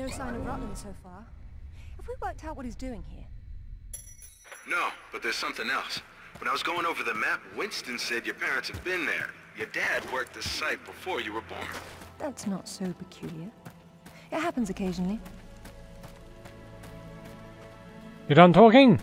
No sign of Rutland so far. Have we worked out what he's doing here? No, but there's something else. When I was going over the map, Winston said your parents had been there. Your dad worked the site before you were born. That's not so peculiar. It happens occasionally. You done talking?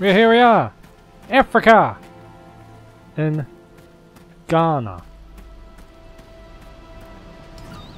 Well, here we are. Africa! In Ghana.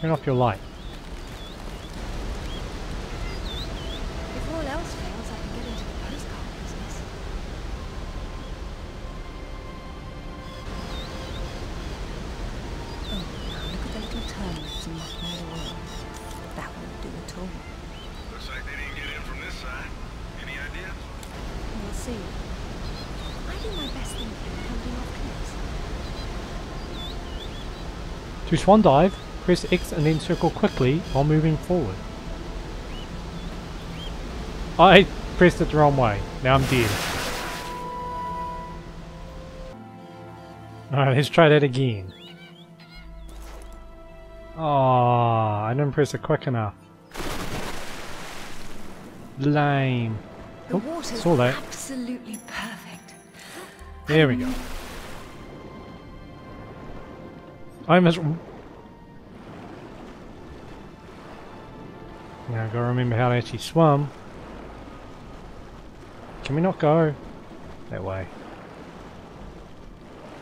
Turn off your light. If all else fails, I can get into the postcard business. Oh, now look at that little turn with some made away. That won't do at all. Looks like they didn't get in from this side. Any ideas? We'll see. I do my best thing in holding off clips. To swan dive. Press X and then circle quickly while moving forward. I pressed it the wrong way. Now I'm dead. Alright, let's try that again. Aww, I didn't press it quick enough. Lame. Oh, saw that. Absolutely perfect. There we go. I must... Now I've got to remember how to actually swim. Can we not go that way?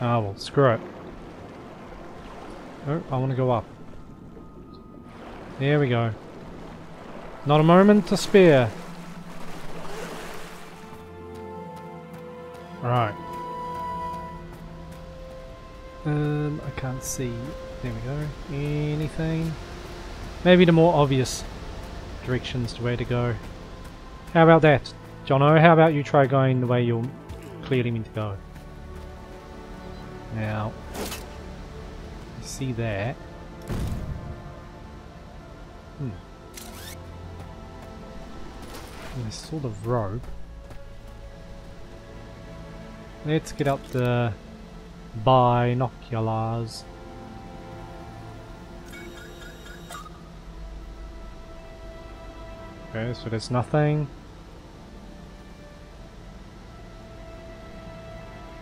Ah, well, screw it. Oh, I want to go up. There we go. Not a moment to spare. Right. I can't see. There we go. Anything? Maybe the more obvious directions to where to go. How about that, Jono? How about you try going the way you're clearly meant to go? Now, you see that? There's sort of rope. Let's get up the binoculars. Okay, so there's nothing.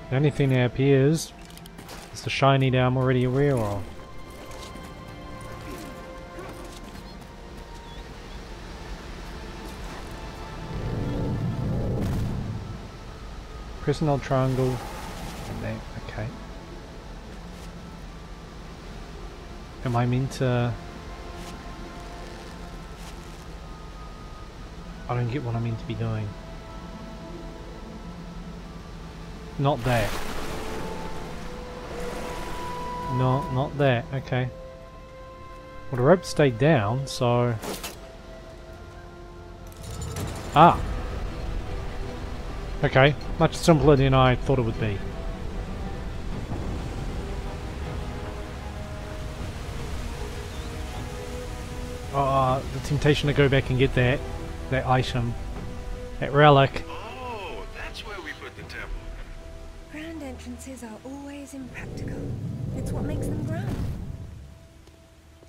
The only thing that appears is the shiny that I'm already aware of. Personal triangle. There, okay. Am I meant to... I don't get what I'm meant to be doing. Not that. No, not that. Okay. Well, the rope stayed down, so... Ah! Okay. Much simpler than I thought it would be. Ah, the temptation to go back and get that. That item, that relic. Oh, that's where we put the temple. Grand entrances are always impractical. It's what makes them grand.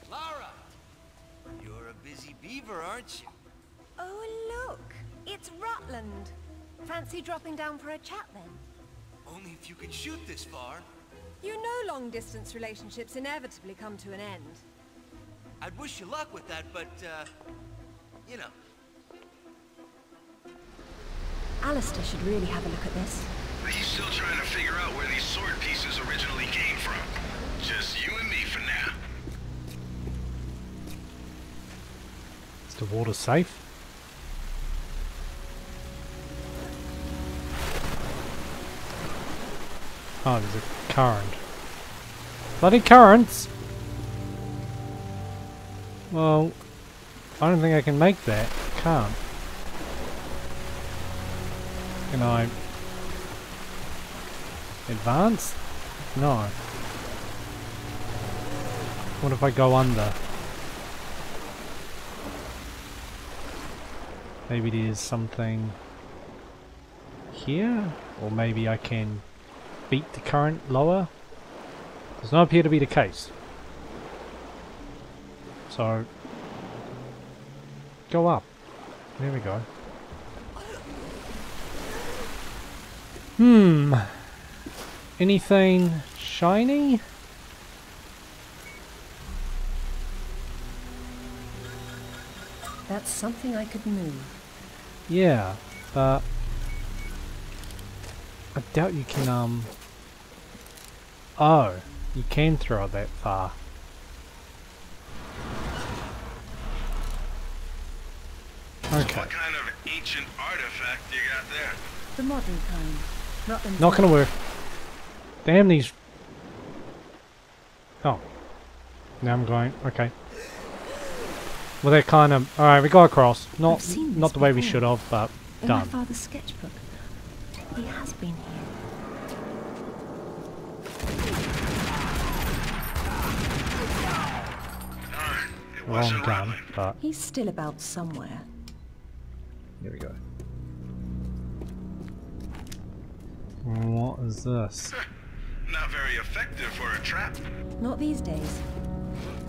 Lara, you're a busy beaver, aren't you? Oh, and look, it's Rutland. Fancy dropping down for a chat then? Only if you can shoot this far. You know, long-distance relationships inevitably come to an end. I'd wish you luck with that, but you know. Alistair should really have a look at this. He's still trying to figure out where these sword pieces originally came from. Just you and me for now. Is the water safe? Oh, there's a current. Bloody currents! Well, I don't think I can make that. I can't. Can I advance? No. What if I go under? Maybe there's something here? Or maybe I can beat the current lower? Does not appear to be the case. So, Go up. There we go. Hmm. Anything shiny? That's something I could move. Yeah, but I doubt you can, oh, you can throw it that far. Okay. What kind of ancient artifact you got there? The modern kind. Not gonna work. Damn these. Oh. Now I'm going. Okay. Well, they're kind of. Alright, we go across. Not the way we should have, but done. My father's sketchbook. He has been here. Wrong gun, but. He's still about somewhere. Here we go. What is this? Not very effective for a trap. Not these days.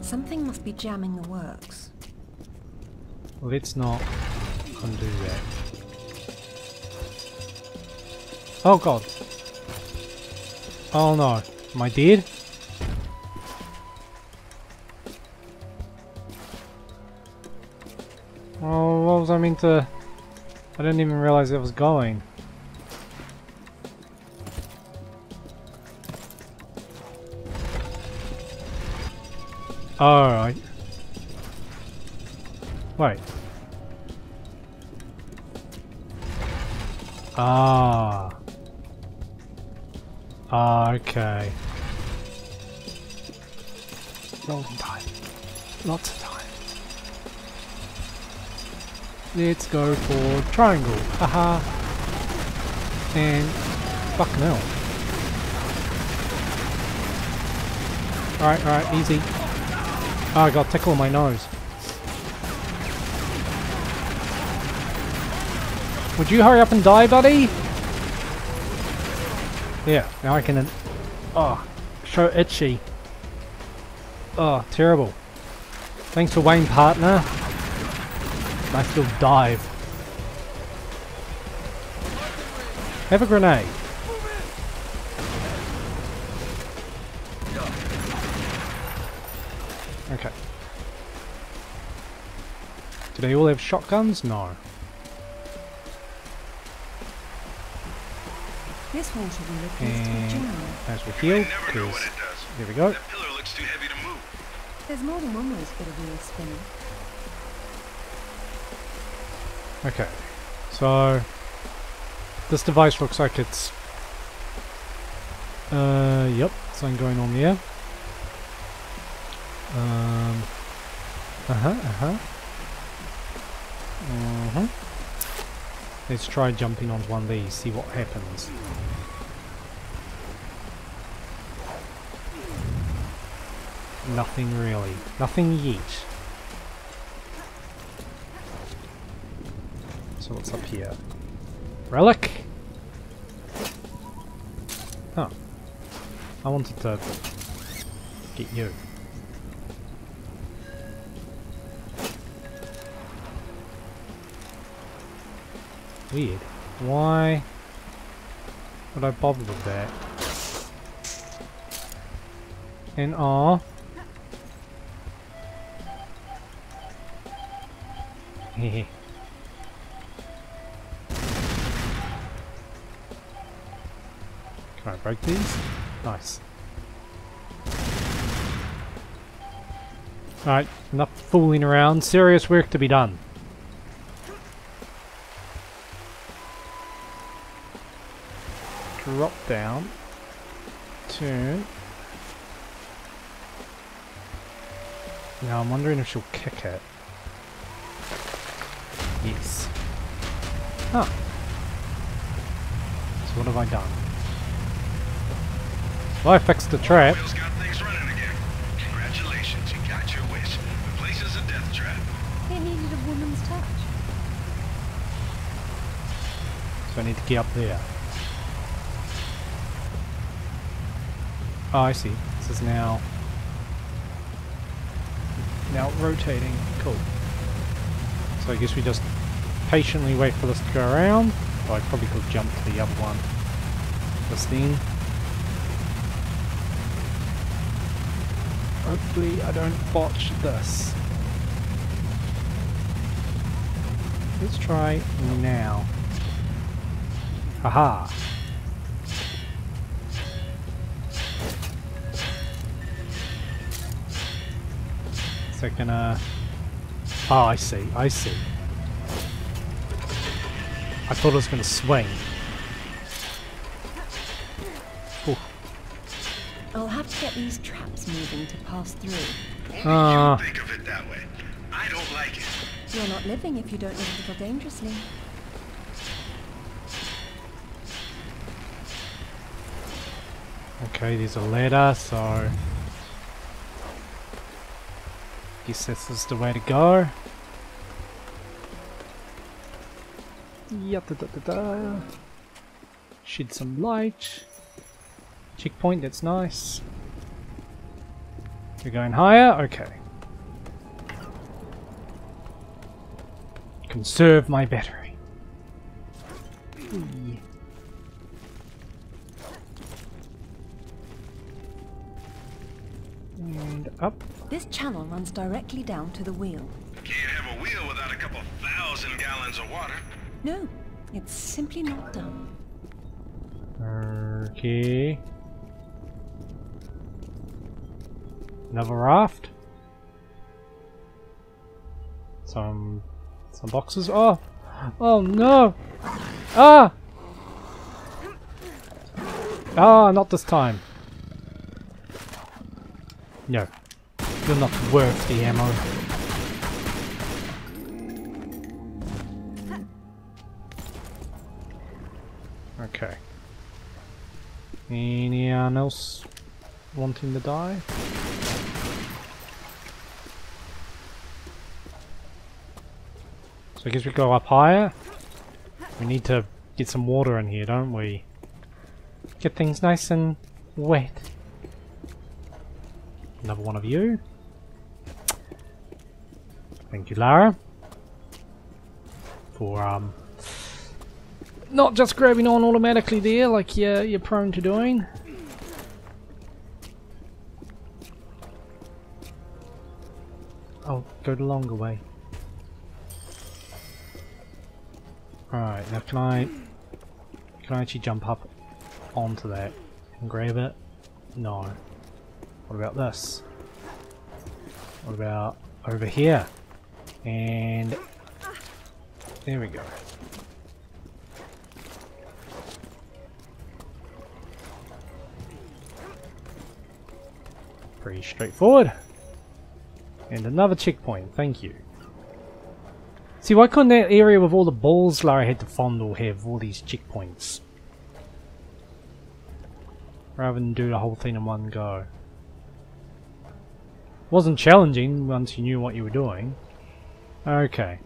Something must be jamming the works. Let's not undo that. Oh god. Oh no. Am I dead? Oh, what was I meant to... I didn't even realize it was going. Alright. Wait. Ah. Ah, okay. Long time. Lots of time. Let's go for triangle. Haha. And fucking hell. Alright, easy. Oh, I got tickle in my nose. Would you hurry up and die, buddy? Yeah, now I can... Oh, so itchy. Oh, terrible. Thanks to Wayne, partner. I still dive. Have a grenade. Okay. Do they all have shotguns? No. This water will look nice to a Jono. As we heal, because here we go. That pillar looks too heavy to move. There's more than one way to get a wheel spinning. Okay. So this device looks like it's yep, something going on there. Let's try jumping onto one of these, see what happens. Nothing really. Nothing yet. So what's up here? Relic? Oh. I wanted to get you. Weird. Why would I bother with that? And R. Heh. Can I break these? Nice. Alright, enough fooling around. Serious work to be done. Drop down to... Now I'm wondering if she'll kick it. Yes. Huh. So what have I done? Well, I fixed the trap. Will's got things running again. Congratulations, you got your wish. The place is a death trap. It needed a woman's touch. So I need to get up there. Oh, I see. This is now rotating. Cool. So I guess we just patiently wait for this to go around. Oh, I probably could jump to the other one just then. Hopefully I don't botch this. Let's try now. Haha! Is that gonna... Oh, I see, I see. I thought it was gonna swing. Ooh. I'll have to get these traps moving to pass through. Only you think of it that way. I don't like it. You're not living if you don't live a little dangerously. Okay, there's a ladder, so I guess this is the way to go. Yep, shed some light. Checkpoint, that's nice. We're going higher? Okay. Conserve my battery. Eee. And up. This channel runs directly down to the wheel. Can't have a wheel without a couple thousand gallons of water. No, it's simply not done. Okay. Another raft. Some boxes. Oh! Oh no! Ah! Ah, not this time. No. You're not worth the ammo. Okay. Anyone else wanting to die? So I guess we go up higher. We need to get some water in here, don't we? Get things nice and wet. Another one of you. Thank you, Lara. For, not just grabbing on automatically there, like you're prone to doing. Oh, go the longer way. Alright, now can I actually jump up onto that and grab it? No. What about this? What about over here? And there we go. Pretty straightforward. And another checkpoint, thank you. See, why couldn't that area with all the balls Lara had to fondle have all these checkpoints? Rather than do the whole thing in one go. Wasn't challenging once you knew what you were doing. Okay.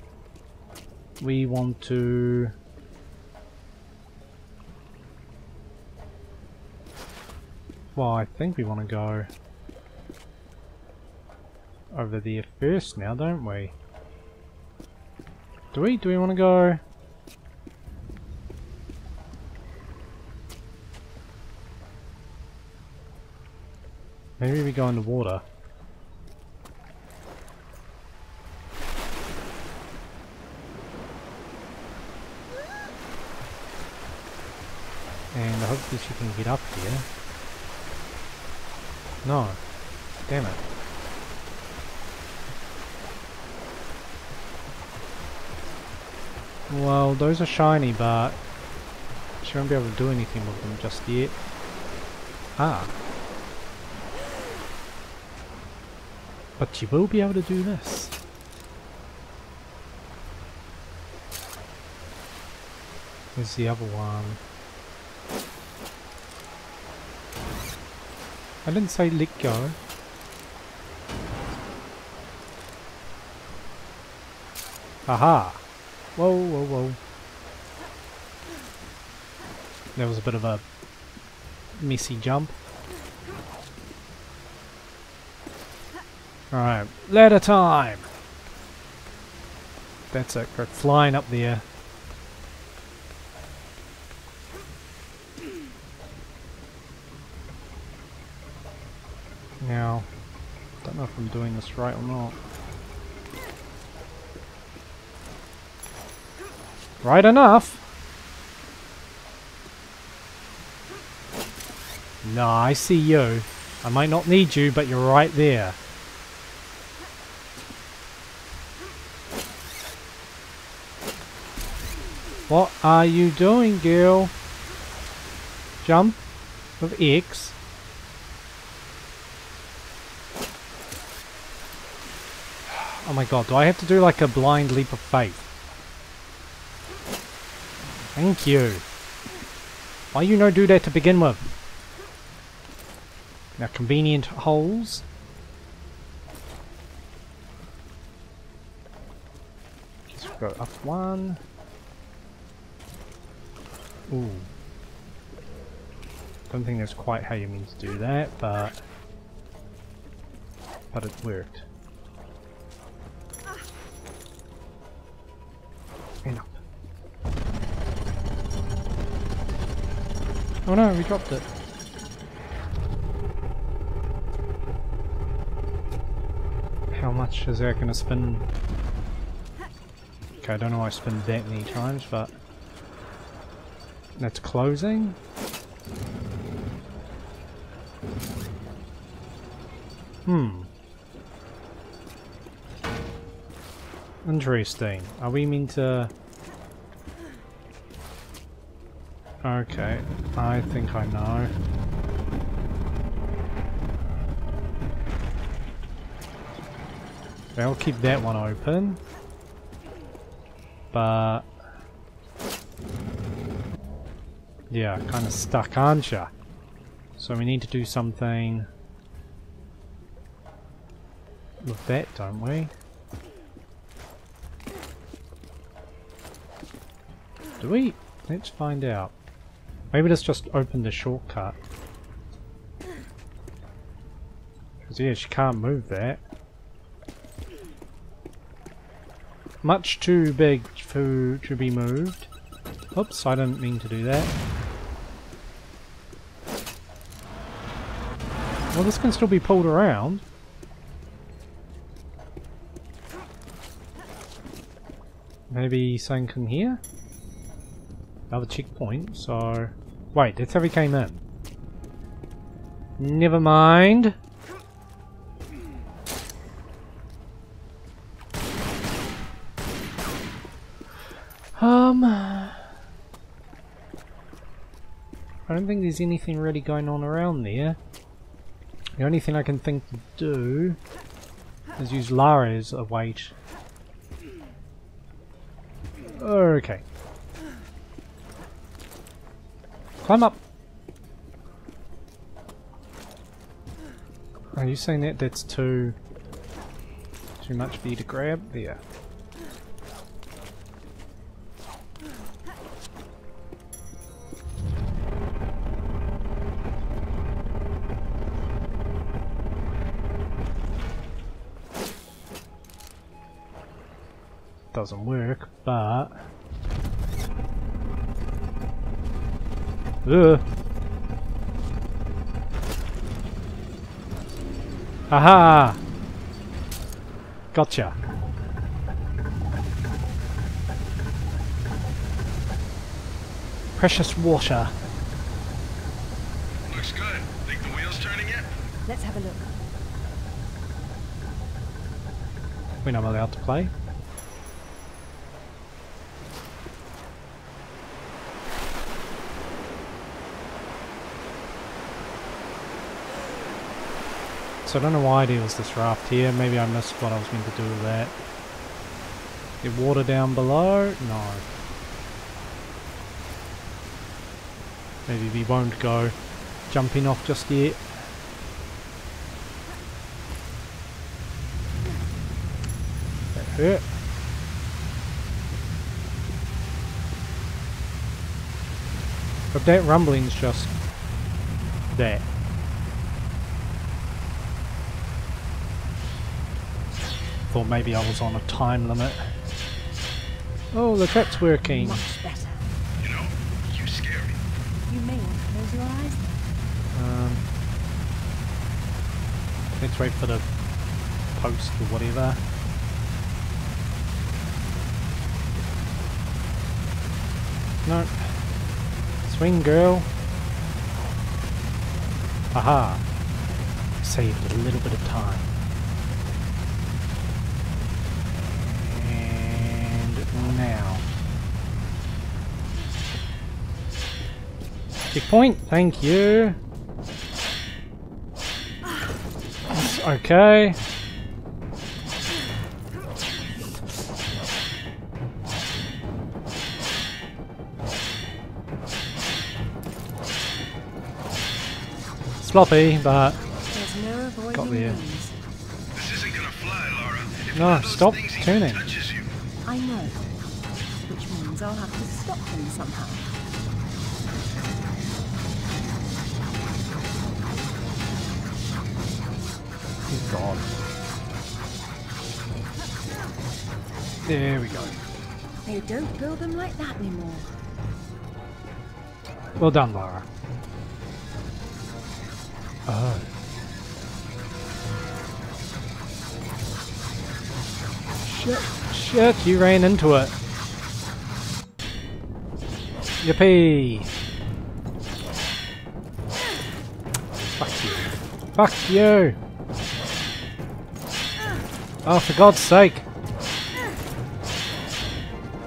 We want to... Well, I think we want to go... over there first now, don't we? Do we want to go? Maybe we go in the water. And hopefully she can get up here. No. Damn it. Well, those are shiny, but she won't be able to do anything with them just yet. Ah. But she will be able to do this. Where's the other one? I didn't say let go. Aha! Whoa, whoa, whoa. That was a bit of a messy jump. Alright, ladder time! That's it, go flying up there. Now, don't know if I'm doing this right or not. Right enough! Nah, I see you. I might not need you, but you're right there. What are you doing, girl? Jump with X. Oh my god, do I have to do like a blind leap of faith? Thank you. Why you no do that to begin with? Now convenient holes. Just go up one. Ooh. Don't think that's quite how you mean to do that, but it worked. And up. Oh no, we dropped it. How much is that gonna spin? Okay, I don't know why I spin that many times, but that's closing. Interesting. Are we meant to... Okay, I think I know. Okay, I'll keep that one open. But... yeah, kind of stuck, aren't ya? So we need to do something with that, don't we? Do we? Let's find out. Maybe let's just open the shortcut. Because yeah, she can't move that. Much too big to be moved. Oops, I didn't mean to do that. Well, this can still be pulled around. Maybe something here? Another checkpoint, so... wait, that's how we came in. Never mind. I don't think there's anything really going on around there. The only thing I can think to do is use Lara as a weight. Okay. Climb up! Are you saying that that's too much for you to grab? There. Doesn't work, but aha! Gotcha. Precious water. Looks good. Think the wheel's turning yet? Let's have a look. When I'm allowed to play. So I don't know why there was this raft here, maybe I missed what I was meant to do with that. Get water down below? No. Maybe we won't go jumping off just yet. That hurt. But that rumbling's just that. Thought maybe I was on a time limit. Oh, look, that's working. Much better. You know, you scare me. You may want to close your eyes then. Let's wait for the post or whatever. Nope. Swing, girl. Aha. Saved a little bit of time. And now. Checkpoint, thank you. Okay. Sloppy, but got there. This isn't gonna fly, Lara. If no, stop turning. I know, which means I'll have to stop them somehow. Good God. There we go. They don't build them like that anymore. Well done, Lara. Oh. Shit, shit, you ran into it. Yippee. Fuck you. Fuck you. Oh, for God's sake.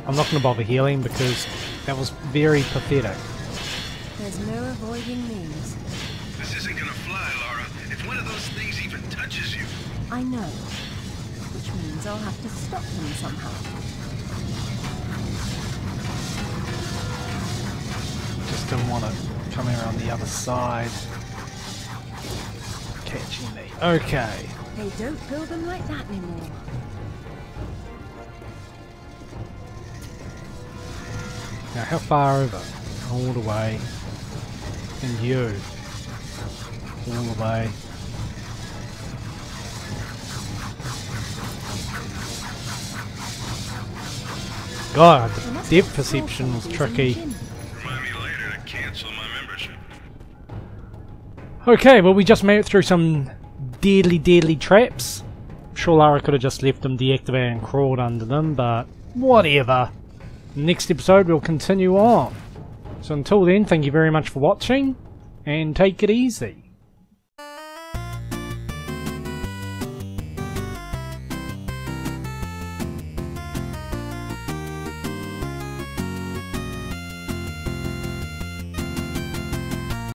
I'm not going to bother healing because that was very pathetic. There's no avoiding these. This isn't going to fly, Lara. If one of those things even touches you. I know. Which means I'll have to stop them somehow. Just don't want to come around the other side. Catching me. Okay. They don't build them like that anymore. Now, how far over? All the way. And you. All the way. God, the depth perception was tricky. Remind me later to cancel my membership. Okay, well, we just made it through some deadly traps. I'm sure Lara could have just left them deactivated and crawled under them, but whatever. Next episode we'll continue on. So until then, thank you very much for watching, and take it easy.